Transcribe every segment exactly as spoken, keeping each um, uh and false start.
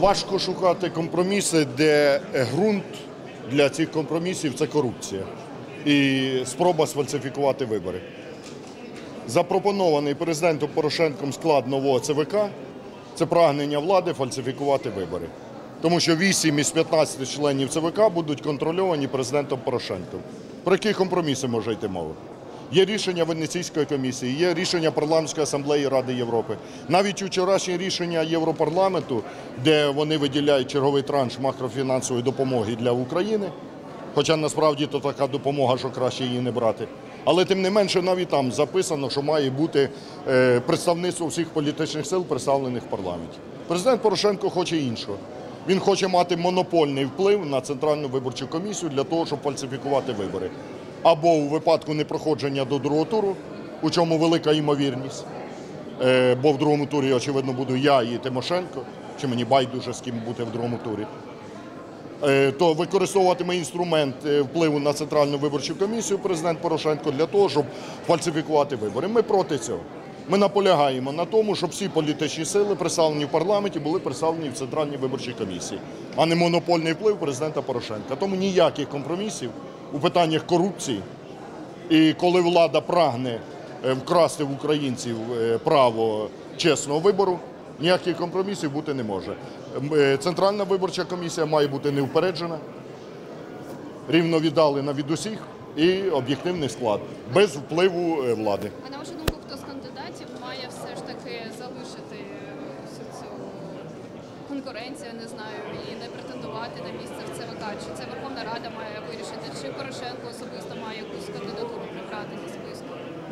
Важко шукати компроміси, де ґрунт для цих компромісів – це корупція і спроба сфальсифікувати вибори. Запропонований президентом Порошенком склад нового ЦВК – це прагнення влади фальсифікувати вибори. Тому що вісім із п'ятнадцяти членів ЦВК будуть контрольовані президентом Порошенком. Про які компроміси може йти мова? Є рішення Венеційської комісії, є рішення Парламентської асамблеї Ради Європи. Навіть вчорашнє рішення Європарламенту, де вони виділяють черговий транш макрофінансової допомоги для України, хоча насправді то така допомога, що краще її не брати. Але тим не менше навіть там записано, що має бути представництво всіх політичних сил, представлених в парламенті. Президент Порошенко хоче іншого. Він хоче мати монопольний вплив на Центральну виборчу комісію для того, щоб фальсифікувати вибори. Або у випадку непроходження до другого туру, у чому велика ймовірність, бо в другому турі, очевидно, буду я і Тимошенко, чи мені байдуже з ким бути в другому турі, то використовуватиме інструмент впливу на Центральну виборчу комісію президент Порошенко для того, щоб фальсифікувати вибори. Ми проти цього. Ми наполягаємо на тому, щоб всі політичні сили, представлені в парламенті, були представлені в Центральній виборчій комісії, а не монопольний вплив президента Порошенка. Тому ніяких компромісів у питаннях корупції, і коли влада прагне вкрасти в українців право чесного вибору, ніяких компромісів бути не може. Центральна виборча комісія має бути неупереджена, рівно віддалена від усіх і об'єктивний склад, без впливу влади. А на вашу думку, хто з кандидатів має все ж таки залишити всю цю конкуренцію, не знаю, і не претендувати на місце в ЦВК? Чи це Верховна Рада має вирішити, чи Порошенко особисто має якусь кандидатуру прибрати зі списку?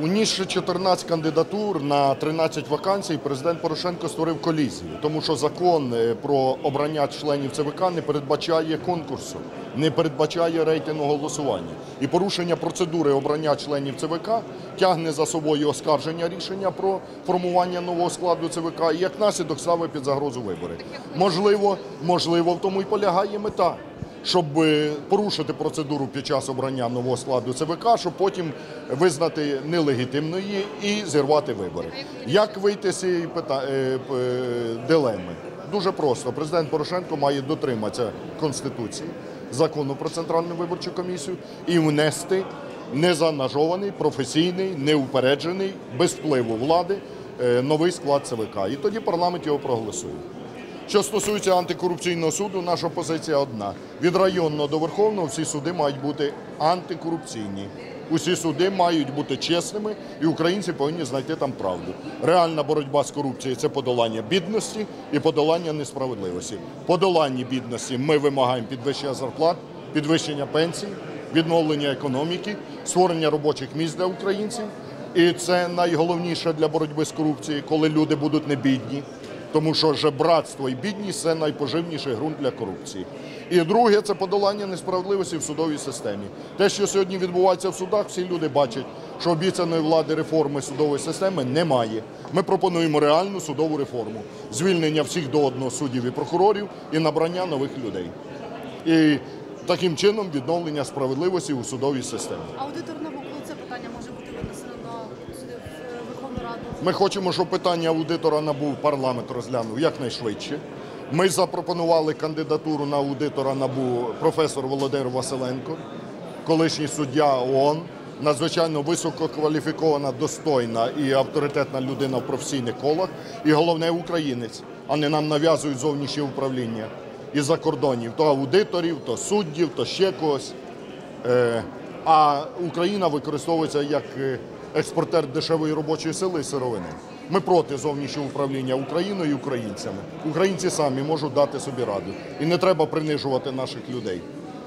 У ніж чотирнадцять кандидатур на тринадцять вакансій президент Порошенко створив колізію, тому що закон про обрання членів ЦВК не передбачає конкурсу, не передбачає рейтингу голосування. І порушення процедури обрання членів ЦВК тягне за собою оскарження рішення про формування нового складу ЦВК і як наслідок ставить під загрозу вибори. Можливо, можливо, в тому і полягає мета. Щоб порушити процедуру під час обрання нового складу ЦВК, щоб потім визнати нелегітимною її і зірвати вибори. Як вийти з цієї дилеми? Дуже просто. Президент Порошенко має дотриматися Конституції, закону про Центральну виборчу комісію і внести незаангажований, професійний, неупереджений, без впливу влади новий склад ЦВК. І тоді парламент його проголосує. Що стосується антикорупційного суду, наша позиція одна. Від районного до Верховного всі суди мають бути антикорупційні. Усі суди мають бути чесними і українці повинні знайти там правду. Реальна боротьба з корупцією – це подолання бідності і подолання несправедливості. Подолання бідності ми вимагаємо підвищення зарплат, підвищення пенсій, відновлення економіки, створення робочих місць для українців. І це найголовніше для боротьби з корупцією, коли люди будуть не бідні. Тому що жебрацтво і бідність – це найпоживніший ґрунт для корупції. І друге – це подолання несправедливості в судовій системі. Те, що сьогодні відбувається в судах, всі люди бачать, що обіцяної влади реформи судової системи немає. Ми пропонуємо реальну судову реформу, звільнення всіх до одного суддів і прокурорів і набрання нових людей. І таким чином відновлення справедливості у судовій системі. Аудитор НАБУ, коли це питання може бути винесено на суди в Верховну Раду? Ми хочемо, щоб питання аудитора НАБУ парламент розглянув якнайшвидше. Ми запропонували кандидатуру на аудитора НАБУ професор Володимир Василенко, колишній суддя ООН, надзвичайно висококваліфікована, достойна і авторитетна людина в професійних колах. І головне – українець, а не нам нав'язують зовнішнє управління із-за кордонів. То аудиторів, то суддів, то ще когось. А Україна використовується як експортер дешевої робочої сили і сировини. Ми проти зовнішнього управління Україною і українцями. Українці самі можуть дати собі раду. І не треба принижувати наших людей.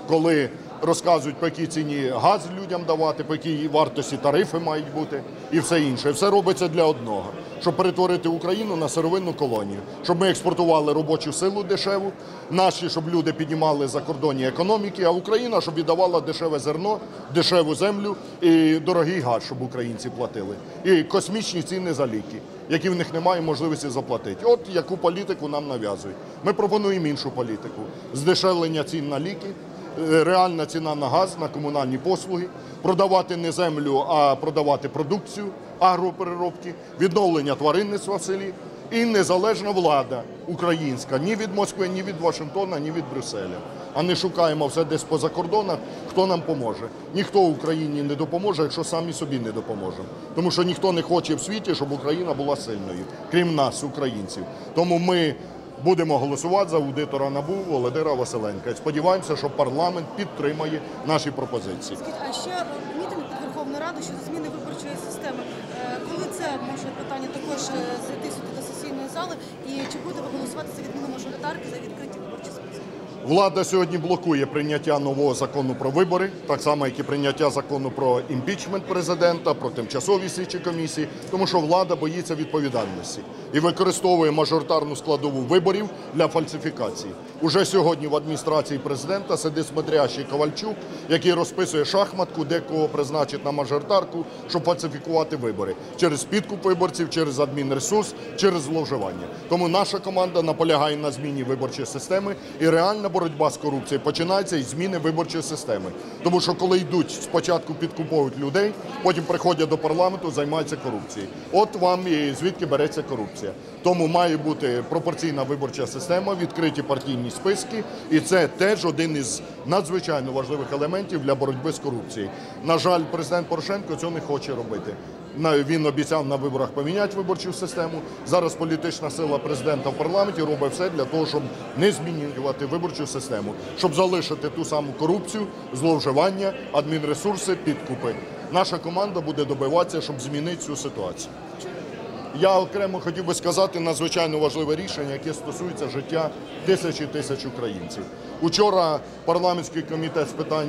Коли розказують, по якій ціні газ людям давати, по якій вартості тарифи мають бути і все інше. Все робиться для одного, щоб перетворити Україну на сировинну колонію. Щоб ми експортували робочу силу дешеву, наші, щоб люди піднімали закордонні економіки, а Україна, щоб віддавала дешеве зерно, дешеву землю і дорогий газ, щоб українці платили. І космічні ціни за ліки, які в них немає можливості заплатити. От яку політику нам нав'язують. Ми пропонуємо іншу політику – здешевлення цін на ліки, реальна ціна на газ, на комунальні послуги, продавати не землю, а продавати продукцію агропереробки, відновлення тваринництва в селі, і незалежна влада українська, ні від Москви, ні від Вашингтона, ні від Брюсселя. А не шукаємо все десь поза кордонах, хто нам поможе. Ніхто Україні не допоможе, якщо самі собі не допоможемо. Тому що ніхто не хоче в світі, щоб Україна була сильною, крім нас, українців. Тому ми будемо голосувати за аудитора НАБУ Володимира Василенка. І сподіваємося, що парламент підтримає наші пропозиції. А ще мітинг під Верховну Раду щодо зміни виборчої системи. Коли це може питання також зайти сюди до сесійної зали? І чи буде ви голосувати за відміну мажоритарки, за відкриті виборчі списки? Влада сьогодні блокує прийняття нового закону про вибори, так само, як і прийняття закону про імпічмент президента, про тимчасові слідчі комісії, тому що влада боїться відповідальності і використовує мажоритарну складову виборів для фальсифікації. Уже сьогодні в адміністрації президента сидить смотрящий Ковальчук, який розписує шахматку, де кого призначить на мажоритарку, щоб фальсифікувати вибори. Через підкуп виборців, через адмінресурс, через зловживання. Тому наша команда наполягає на зміні виборчої системи, і реальна боротьба з корупцією починається із зміни виборчої системи. Тому що коли йдуть, спочатку підкуповують людей, потім приходять до парламенту, займаються корупцією. От вам і звідки береться корупція. Тому має бути пропорційна виборча система, відкриті партійні списки, і це теж один із надзвичайно важливих елементів для боротьби з корупцією. На жаль, президент Порошенко цього не хоче робити. Він обіцяв на виборах поміняти виборчу систему. Зараз політична сила президента в парламенті робить все для того, щоб не змінювати виборчу систему, щоб залишити ту саму корупцію, зловживання, адмінресурси, підкупи. Наша команда буде добиватися, щоб змінити цю ситуацію. Я окремо хотів би сказати надзвичайно важливе рішення, яке стосується життя тисяч і тисяч українців. Учора парламентський комітет з питань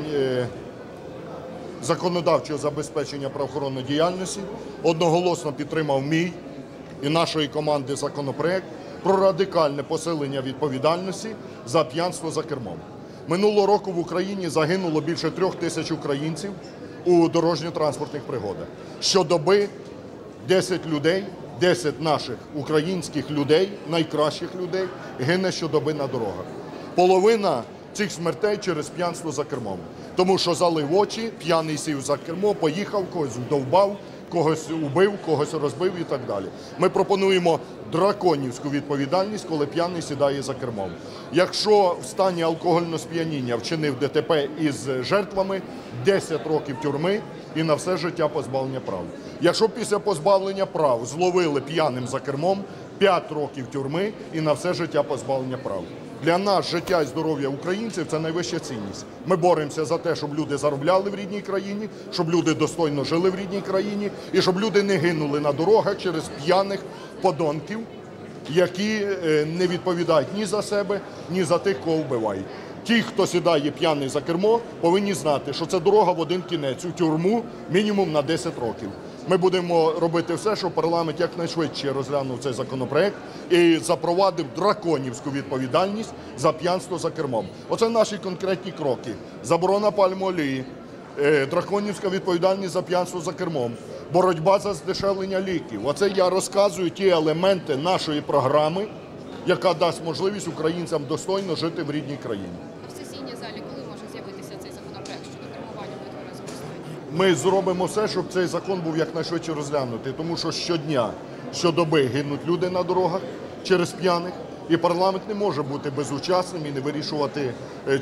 законодавчого забезпечення правоохоронної діяльності одноголосно підтримав мій і нашої команди законопроект про радикальне посилення відповідальності за п'янство за кермом. Минулого року в Україні загинуло більше трьох тисяч українців у дорожньо-транспортних пригодах. Щодоби десять людей, десять наших українських людей, найкращих людей, гине щодоби на дорогах. Половина цих смертей через п'янство за кермом. Тому що залив очі, п'яний сів за кермо, поїхав, когось вдовбав, когось убив, когось розбив і так далі. Ми пропонуємо драконівську відповідальність, коли п'яний сідає за кермом. Якщо в стані алкогольного сп'яніння вчинив Д Т Пе із жертвами, десять років тюрми і на все життя позбавлення прав. Якщо після позбавлення прав зловили п'яним за кермом, п'ять років тюрми і на все життя позбавлення прав. Для нас життя і здоров'я українців – це найвища цінність. Ми боремося за те, щоб люди заробляли в рідній країні, щоб люди достойно жили в рідній країні і щоб люди не гинули на дорогах через п'яних подонків, які не відповідають ні за себе, ні за тих, кого вбивають. Ті, хто сідає п'яний за кермо, повинні знати, що це дорога в один кінець, у тюрму мінімум на десять років. Ми будемо робити все, щоб парламент якнайшвидше розглянув цей законопроект і запровадив драконівську відповідальність за п'янство за кермом. Оце наші конкретні кроки. Заборона пальмової олії, драконівська відповідальність за п'янство за кермом, боротьба за здешевлення ліків. Оце я розказую ті елементи нашої програми, яка дасть можливість українцям достойно жити в рідній країні. Ми зробимо все, щоб цей закон був якнайшвидше розглянутий, тому що щодня, щодоби гинуть люди на дорогах через п'яних, і парламент не може бути безучасним і не вирішувати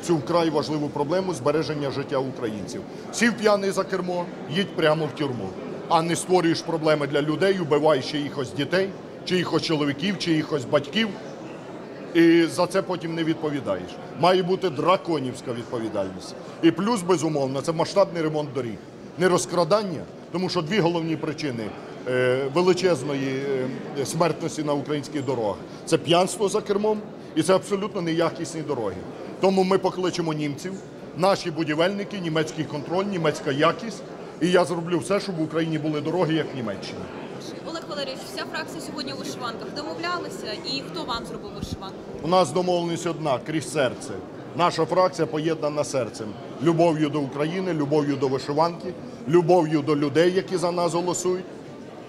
цю вкрай важливу проблему збереження життя українців. Сів п'яний за кермо, їдь прямо в тюрму, а не створюєш проблеми для людей, убиваєш чиїхось дітей, чиїхось чоловіків, чиїхось батьків. І за це потім не відповідаєш. Має бути драконівська відповідальність. І плюс, безумовно, це масштабний ремонт доріг. Не розкрадання, тому що дві головні причини величезної смертності на українських дорогах – це п'янство за кермом і це абсолютно неякісні дороги. Тому ми покличемо німців, наші будівельники, німецький контроль, німецька якість. І я зроблю все, щоб в Україні були дороги, як в Німеччині. Олег Валерійович, вся фракція сьогодні у вишиванках. Домовлялися? І хто вам зробив вишиванку? У нас домовленість одна – крізь серце. Наша фракція поєднана серцем. Любов'ю до України, любов'ю до вишиванки, любов'ю до людей, які за нас голосують,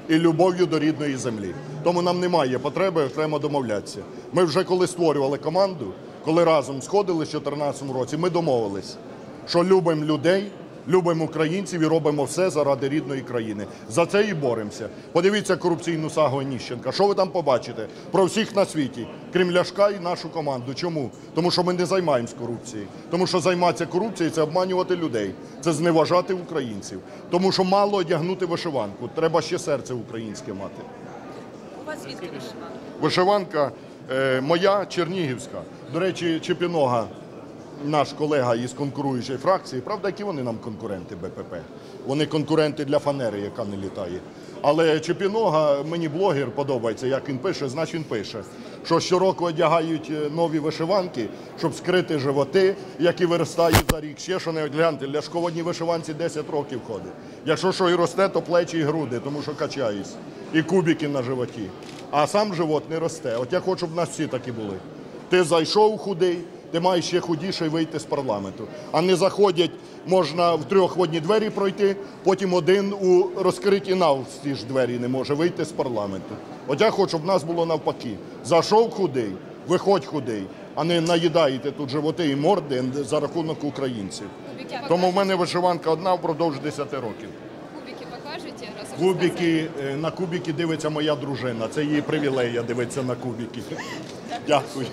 і любов'ю до рідної землі. Тому нам немає потреби окремо домовлятися. Ми вже коли створювали команду, коли разом сходили в дві тисячі чотирнадцятому році, ми домовились, що любимо людей, любимо українців і робимо все заради рідної країни. За це і боремося. Подивіться корупційну сагу Яніщенка. Що ви там побачите? Про всіх на світі, крім Ляшка і нашу команду. Чому? Тому що ми не займаємось корупцією. Тому що займатися корупцією – це обманювати людей, це зневажати українців. Тому що мало одягнути вишиванку, треба ще серце українське мати. У вас звідки вишиванка? Вишиванка моя, чернігівська. До речі, Чепінога, наш колега із конкуруючої фракції, правда, які вони нам конкуренти Бе Пе Пе? Вони конкуренти для фанери, яка не літає. Але Чепінога, мені блогер подобається, як він пише, значить він пише, що щороку одягають нові вишиванки, щоб скрити животи, які виростають за рік. Ще що не гляньте, Ляшко в одній вишиванці десять років ходить. Якщо що і росте, то плечі і груди, тому що качаюсь, і кубики на животі. А сам живот не росте. От я хочу, щоб в нас всі такі були. Ти зайшов худий, ти маєш ще худіше вийти з парламенту. А не заходять, можна в трьох в одні двері пройти, потім один у розкритій навсі ж двері не може вийти з парламенту. От я хочу, щоб в нас було навпаки. Зайшов худий, виходь худий, а не наїдаєте тут животи і морди за рахунок українців. Тому в мене вишиванка одна впродовж десяти років. Кубики, на кубики дивиться моя дружина. Це її привілея дивиться на кубики. Дякую.